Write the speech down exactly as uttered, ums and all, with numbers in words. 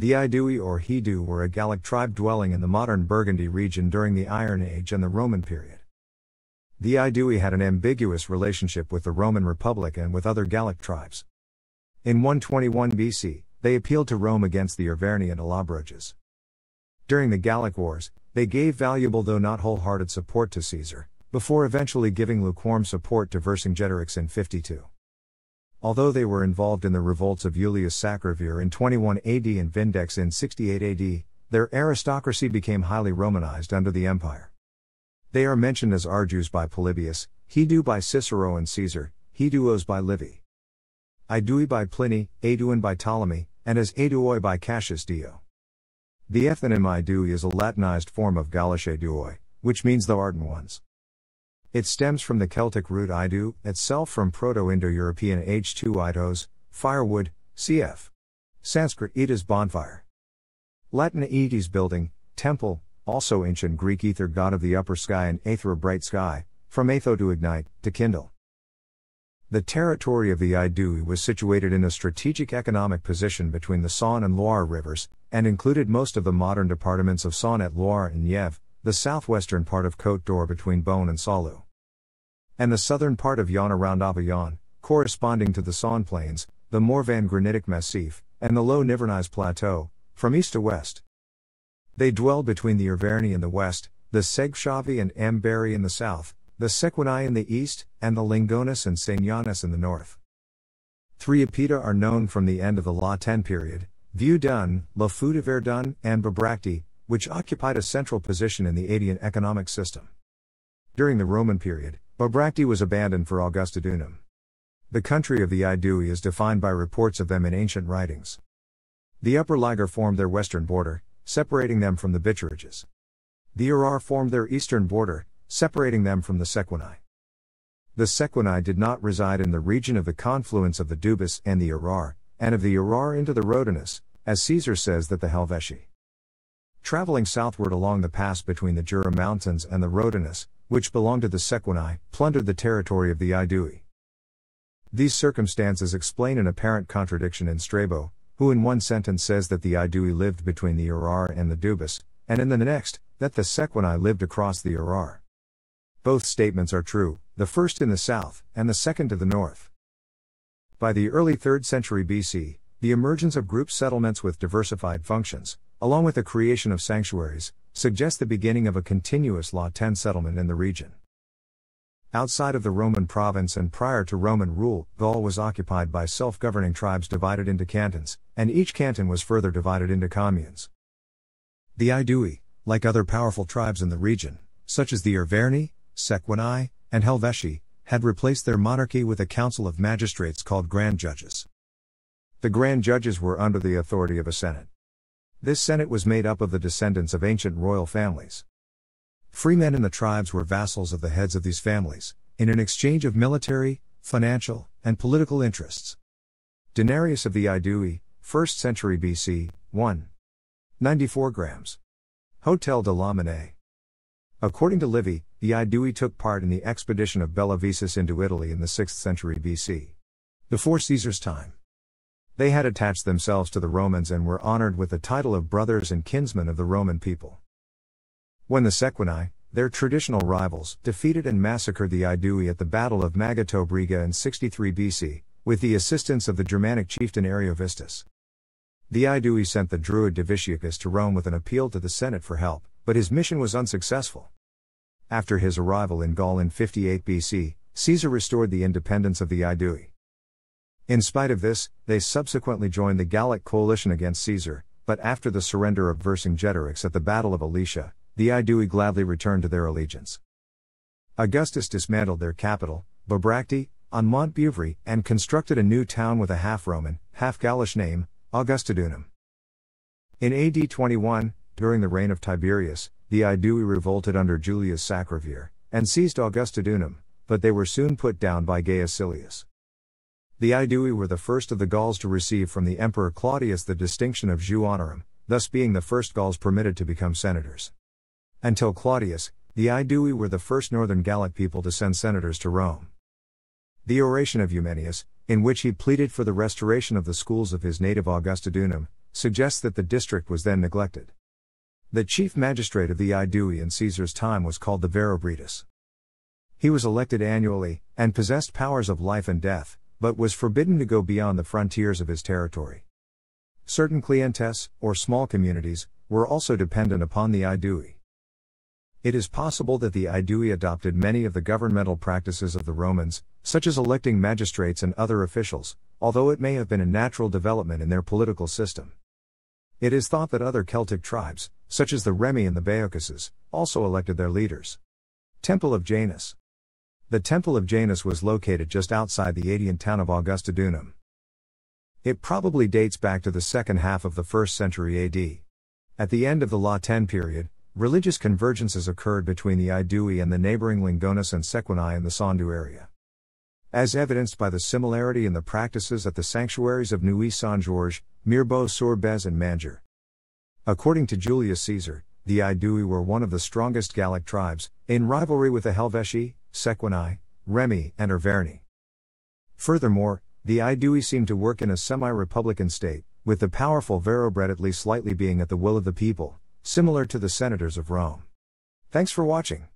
The Aedui or Haedui were a Gallic tribe dwelling in the modern Burgundy region during the Iron Age and the Roman period. The Aedui had an ambiguous relationship with the Roman Republic and with other Gallic tribes. In one twenty-one B C, they appealed to Rome against the Arverni and Allobroges. During the Gallic Wars, they gave valuable though not wholehearted support to Caesar, before eventually giving lukewarm support to Vercingetorix in fifty-two. Although they were involved in the revolts of Iulius Sacrovir in twenty-one A D and Vindex in sixty-eight A D, their aristocracy became highly Romanized under the empire. They are mentioned as Ardues by Polybius, Haedui by Cicero and Caesar, Haeduos by Livy, Aedui by Pliny, Aeduan by Ptolemy, and as Aedui by Cassius Dio. The ethnonym Aedui is a Latinized form of Gaulish Aedui, which means the ardent ones. It stems from the Celtic root Aedu, itself from Proto-Indo-European H two Eidos, firewood, cf. Sanskrit Aedas bonfire. Latin Aedes building, temple, also ancient Greek ether god of the upper sky and aethera bright sky, from aetho to ignite, to kindle. The territory of the Aedui was situated in a strategic economic position between the Saône and Loire rivers, and included most of the modern departments of Saône-et-Loire and Nièvre, the southwestern part of Côte d'Or between Beaune and Saulu, and the southern part of Yonne around Avignon, corresponding to the Saône plains, the Morvan granitic massif, and the low Nivernais plateau, from east to west. They dwelled between the Arverni in the west, the Segchavi and Amberi in the south, the Sequani in the east, and the Lingones and Saignanus in the north. Three epita are known from the end of the La Tène period, Vieux-Dun, La Foude-Verdun, and Bibracte, which occupied a central position in the Aedian economic system. During the Roman period, Bibracte was abandoned for Augusta Dunum. The country of the Aedui is defined by reports of them in ancient writings. The upper Liger formed their western border, separating them from the Bituriges. The Arar formed their eastern border, separating them from the Sequani. The Sequani did not reside in the region of the confluence of the Dubis and the Arar, and of the Arar into the Rhodanus, as Caesar says that the Helvetii. Traveling southward along the pass between the Jura Mountains and the Rhodanus, which belonged to the Sequani, plundered the territory of the Aedui. These circumstances explain an apparent contradiction in Strabo, who in one sentence says that the Aedui lived between the Arar and the Dubis, and in the next, that the Sequani lived across the Arar. Both statements are true, the first in the south, and the second to the north. By the early third century B C, the emergence of group settlements with diversified functions, along with the creation of sanctuaries, suggests the beginning of a continuous La Tène settlement in the region. Outside of the Roman province and prior to Roman rule, Gaul was occupied by self-governing tribes divided into cantons, and each canton was further divided into communes. The Aedui, like other powerful tribes in the region, such as the Arverni, Sequani, and Helvetii, had replaced their monarchy with a council of magistrates called Grand Judges. The Grand Judges were under the authority of a senate. This senate was made up of the descendants of ancient royal families. Freemen in the tribes were vassals of the heads of these families, in an exchange of military, financial, and political interests. Denarius of the Aedui, first century B C, one point nine four grams. Hotel de la Monnaie. According to Livy, the Aedui took part in the expedition of Bellavisus into Italy in the sixth century B C, before Caesar's time. They had attached themselves to the Romans and were honored with the title of brothers and kinsmen of the Roman people. When the Sequani, their traditional rivals, defeated and massacred the Aedui at the Battle of Magatobriga in sixty-three B C, with the assistance of the Germanic chieftain Ariovistus. The Aedui sent the Druid Divitiacus to Rome with an appeal to the Senate for help, but his mission was unsuccessful. After his arrival in Gaul in fifty-eight B C, Caesar restored the independence of the Aedui. In spite of this, they subsequently joined the Gallic coalition against Caesar, but after the surrender of Vercingetorix at the Battle of Alesia, the Aedui gladly returned to their allegiance. Augustus dismantled their capital, Bibracte, on Mont Buvry, and constructed a new town with a half-Roman, half-Gaulish name, Augustadunum. In A D twenty-one, during the reign of Tiberius, the Aedui revolted under Julius Sacrovir, and seized Augustadunum, but they were soon put down by Gaius Silius. The Aedui were the first of the Gauls to receive from the Emperor Claudius the distinction of jus honorum, thus being the first Gauls permitted to become senators. Until Claudius, the Aedui were the first northern Gallic people to send senators to Rome. The oration of Eumenius, in which he pleaded for the restoration of the schools of his native Augustadunum, suggests that the district was then neglected. The chief magistrate of the Aedui in Caesar's time was called the Verobritus. He was elected annually, and possessed powers of life and death, but was forbidden to go beyond the frontiers of his territory. Certain clientes, or small communities, were also dependent upon the Aedui. It is possible that the Aedui adopted many of the governmental practices of the Romans, such as electing magistrates and other officials, although it may have been a natural development in their political system. It is thought that other Celtic tribes, such as the Remi and the Boeocuses, also elected their leaders. Temple of Janus. The Temple of Janus was located just outside the Aedian town of Augusta Dunum. It probably dates back to the second half of the first century A D. At the end of the La Tène period, religious convergences occurred between the Aedui and the neighboring Lingonus and Sequani in the Saône area. As evidenced by the similarity in the practices at the sanctuaries of Neuilly-Saint-Georges, Mirebeau-sur-Bèze and Manger. According to Julius Caesar, the Aedui were one of the strongest Gallic tribes, in rivalry with the Helvetii, Sequani, Remi, and Arverni. Furthermore, the Aedui seemed to work in a semi-republican state, with the powerful verobret at least slightly being at the will of the people, similar to the senators of Rome. Thanks for watching.